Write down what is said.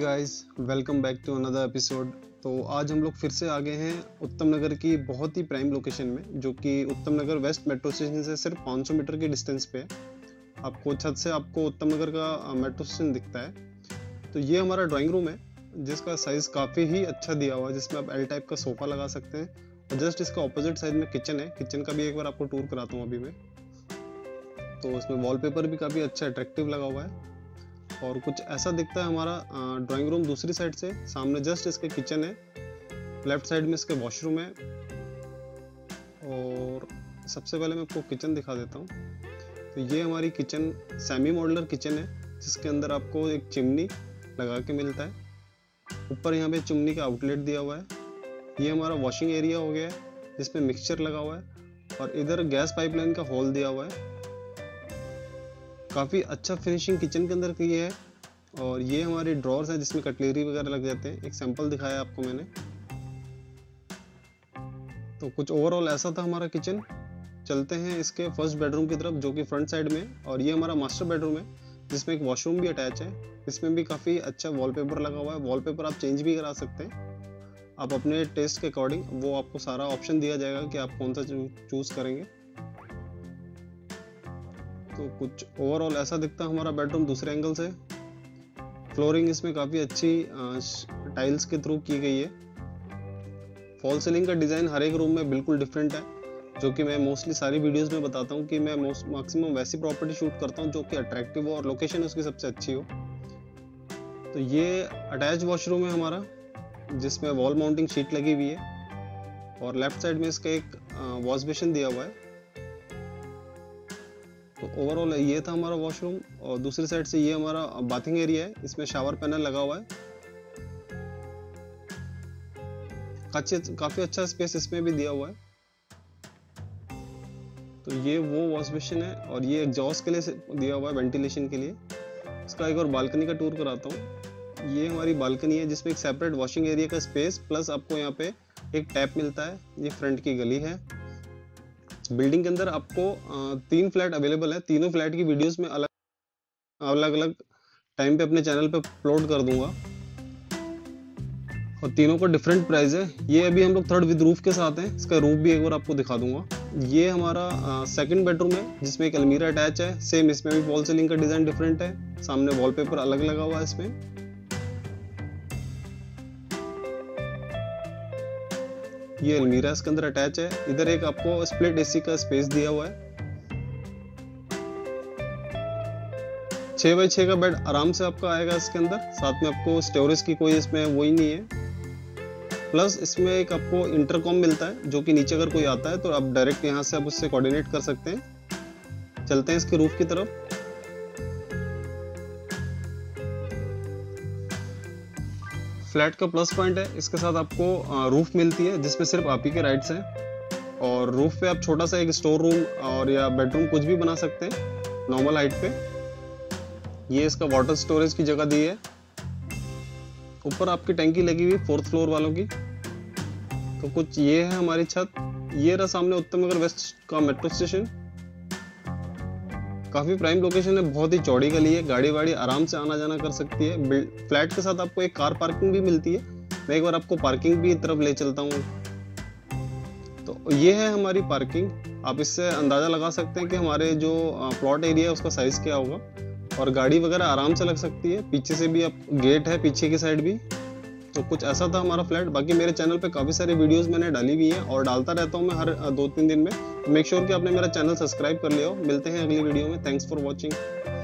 Guys, welcome back to another episode. तो आज हम लोग फिर से आ गए हैं उत्तम नगर की बहुत ही प्राइम लोकेशन में, जो कि उत्तम नगर वेस्ट मेट्रो स्टेशन से सिर्फ 500 मीटर के डिस्टेंस पे है। आपको छत से आपको उत्तम नगर का मेट्रो स्टेशन दिखता है। तो ये हमारा ड्राइंग रूम है, जिसका साइज़ काफ़ी ही अच्छा दिया हुआ है, जिसमें आप एल टाइप का सोफ़ा लगा सकते हैं। और जस्ट इसका ऑपोजिट साइड में किचन है। किचन का भी एक बार आपको टूर कराता हूँ अभी मैं। तो इसमें वॉलपेपर भी काफ़ी अच्छा अट्रैक्टिव लगा हुआ है और कुछ ऐसा दिखता है हमारा ड्राइंग रूम दूसरी साइड से। सामने जस्ट इसके किचन है, लेफ्ट साइड में इसके वॉशरूम है। और सबसे पहले मैं आपको किचन दिखा देता हूँ। तो ये हमारी किचन सेमी मॉडुलर किचन है, जिसके अंदर आपको एक चिमनी लगा के मिलता है। ऊपर यहाँ पे चिमनी का आउटलेट दिया हुआ है। ये हमारा वॉशिंग एरिया हो गया है, जिसमें मिक्सचर लगा हुआ है। और इधर गैस पाइपलाइन का होल दिया हुआ है। काफ़ी अच्छा फिनिशिंग किचन के अंदर की है। और ये हमारे ड्रॉर्स हैं, जिसमें कटलेरी वगैरह लग जाते हैं। एक सैंपल दिखाया आपको मैंने। तो कुछ ओवरऑल ऐसा था हमारा किचन। चलते हैं इसके फर्स्ट बेडरूम की तरफ, जो कि फ्रंट साइड में है। और ये हमारा मास्टर बेडरूम है, जिसमें एक वॉशरूम भी अटैच है। इसमें भी काफ़ी अच्छा वॉलपेपर लगा हुआ है। वॉलपेपर आप चेंज भी करा सकते हैं, आप अपने टेस्ट के अकॉर्डिंग। वो आपको सारा ऑप्शन दिया जाएगा कि आप कौन सा चूज़ करेंगे। तो कुछ ओवरऑल ऐसा दिखता है हमारा बेडरूम दूसरे एंगल से। फ्लोरिंग इसमें काफ़ी अच्छी टाइल्स के थ्रू की गई है। फॉल सीलिंग का डिज़ाइन हर एक रूम में बिल्कुल डिफरेंट है, जो कि मैं मोस्टली सारी वीडियोस में बताता हूँ कि मैं मैक्सिमम वैसी प्रॉपर्टी शूट करता हूँ जो कि अट्रैक्टिव हो और लोकेशन उसकी सबसे अच्छी हो। तो ये अटैच वॉशरूम है हमारा, जिसमें वॉल माउंटिंग शीट लगी हुई है। और लेफ्ट साइड में इसका एक वॉश बेसिन दिया हुआ है। तो ओवरऑल ये था हमारा वॉशरूम। और दूसरी साइड से ये हमारा बाथिंग एरिया है, इसमें शावर पैनल लगा हुआ है। काफ़ी अच्छा स्पेस इसमें भी दिया हुआ है। तो ये वो वॉश बेसिन है और ये एग्जॉस्ट के लिए दिया हुआ है, वेंटिलेशन के लिए। इसका एक और बालकनी का टूर कराता हूँ। ये हमारी बालकनी है, जिसमें एक सेपरेट वॉशिंग एरिया का स्पेस प्लस आपको यहाँ पे एक टैप मिलता है। ये फ्रंट की गली है। बिल्डिंग के अंदर आपको 3 फ्लैट अवेलेबल है। तीनों फ्लैट की वीडियोस में अलग अलग टाइम पे अपने चैनल पे अपलोड कर दूंगा। और तीनों का डिफरेंट प्राइस है। ये अभी हम लोग थर्ड विद रूफ के साथ हैं, इसका रूफ भी एक बार आपको दिखा दूंगा। ये हमारा सेकंड बेडरूम है, जिसमें एक अलमीरा अटैच है। सेम इसमें भी वॉल सीलिंग का डिज़ाइन डिफरेंट है। सामने वॉलपेपर अलग लगा हुआ है इसमें। ये अलमीरा इसके अंदर अटैच है। इधर एक आपको स्प्लिट एसी का स्पेस दिया हुआ है। 6x6 का बेड आराम से आपका आएगा इसके अंदर। साथ में आपको स्टोरेज की कोई इसमें वो ही नहीं है। प्लस इसमें एक आपको इंटरकॉम मिलता है, जो कि नीचे अगर कोई आता है तो आप डायरेक्ट यहाँ से आप उससे कोऑर्डिनेट कर सकते हैं। चलते हैं इसके रूफ की तरफ। फ्लैट का प्लस पॉइंट है, इसके साथ आपको रूफ मिलती है, जिसमें सिर्फ आप ही के राइट्स हैं। और रूफ पे आप छोटा सा एक स्टोर रूम और या बेडरूम कुछ भी बना सकते हैं नॉर्मल हाइट पे। ये इसका वाटर स्टोरेज की जगह दी है। ऊपर आपकी टंकी लगी हुई 4th फ्लोर वालों की। तो कुछ ये है हमारी छत। ये रहा सामने उत्तम नगर वेस्ट का मेट्रो स्टेशन। काफ़ी प्राइम लोकेशन है, बहुत ही चौड़ी गली है, गाड़ी वाड़ी आराम से आना जाना कर सकती है। फ्लैट के साथ आपको एक कार पार्किंग भी मिलती है। मैं एक बार आपको पार्किंग भी तरफ ले चलता हूँ। तो ये है हमारी पार्किंग। आप इससे अंदाज़ा लगा सकते हैं कि हमारे जो प्लॉट एरिया है उसका साइज़ क्या होगा। और गाड़ी वगैरह आराम से लग सकती है। पीछे से भी आप गेट है, पीछे की साइड भी। तो कुछ ऐसा था हमारा फ्लैट। बाकी मेरे चैनल पे काफ़ी सारी वीडियोस मैंने डाली हुई हैं और डालता रहता हूँ मैं हर 2-3 दिन में। मेक श्योर कि आपने मेरा चैनल सब्सक्राइब कर लिया हो। मिलते हैं अगली वीडियो में। Thanks for watching.